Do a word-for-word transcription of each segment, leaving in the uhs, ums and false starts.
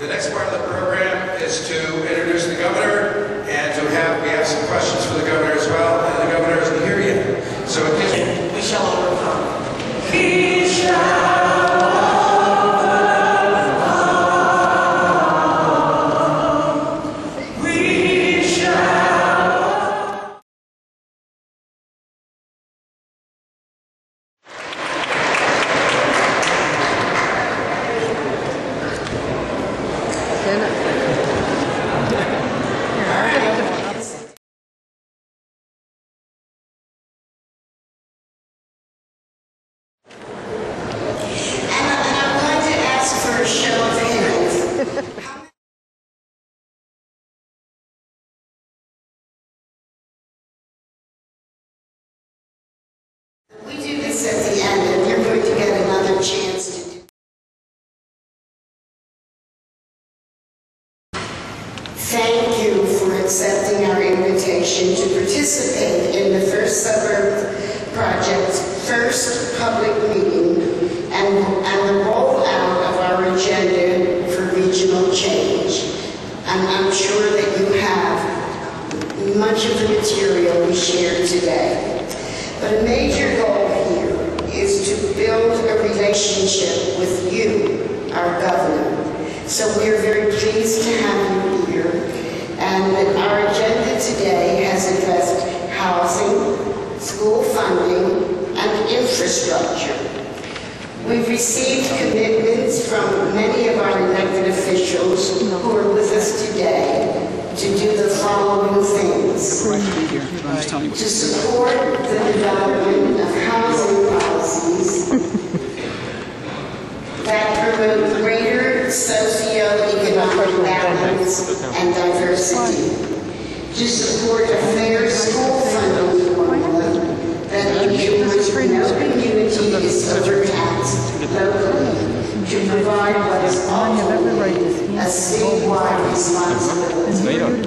The next part of the program is to introduce the governor, and to have, we have some questions for the governor as well, and the governor isn't here yet. So it gives, we shall overcome. He shall. Thank you for accepting our invitation to participate in the First Suburb Project's first public meeting and, and the rollout of our agenda for regional change. And I'm sure that you have much of the material we shared today. But a major goal here is to build a relationship with you, our governor. So we are very pleased to have you here, and our agenda today has addressed housing, school funding, and infrastructure. We've received commitments from many of our elected officials who are with us today to do the following things: to support the development of housing policies that promote greater socioeconomic balance and diversity, to support a fair school funding formula that ensures no community is overtaxed locally, to provide what is ultimately a statewide responsibility,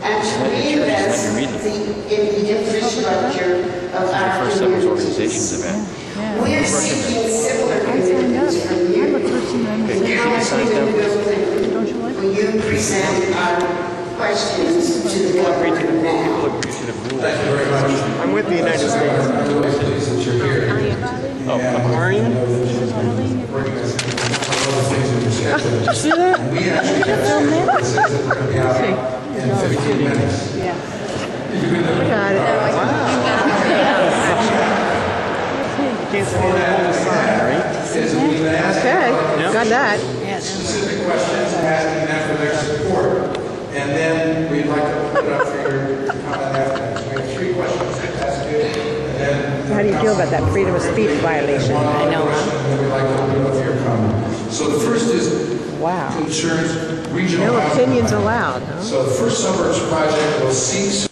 and to reinvest the, in the infrastructure of our communities. We are seeking similar commitments from you. Will you present our questions to the governor now? Thank you very much. I'm with the United States. I'm pleased that you're here. Oh, I'm Maureen. See that? We actually have in fifteen minutes. Yeah. We got it. Wow. You can't see that on the side, right? Is we asked. Got that. Specific questions, asking them for their support, and then we'd like to open it up for your comment afterwards. We have three questions to ask you, and then how do you feel about that freedom of speech violation? I know. And then we'd like to open it up for your comment. So the first is wow. Concerns regional. No opinions allowed. Huh? So the First Suburbs Project will cease.